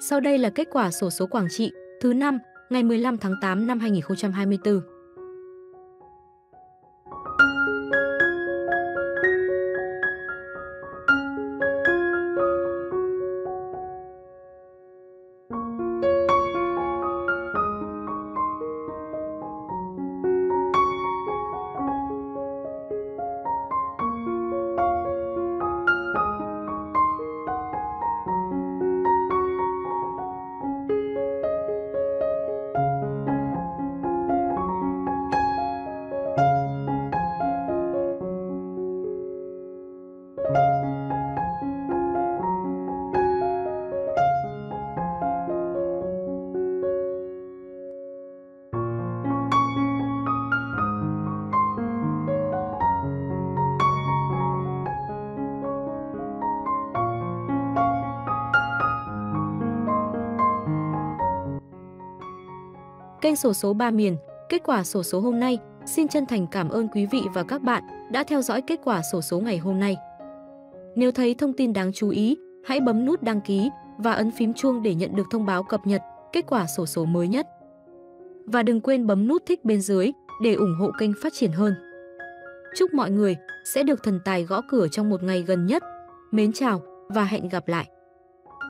Sau đây là kết quả xổ số Quảng Trị thứ 5 ngày 15 tháng 8 năm 2024. Kênh xổ số 3 miền, kết quả xổ số hôm nay. Xin chân thành cảm ơn quý vị và các bạn đã theo dõi kết quả xổ số ngày hôm nay. Nếu thấy thông tin đáng chú ý, hãy bấm nút đăng ký và ấn phím chuông để nhận được thông báo cập nhật kết quả xổ số mới nhất. Và đừng quên bấm nút thích bên dưới để ủng hộ kênh phát triển hơn. Chúc mọi người sẽ được thần tài gõ cửa trong một ngày gần nhất. Mến chào và hẹn gặp lại!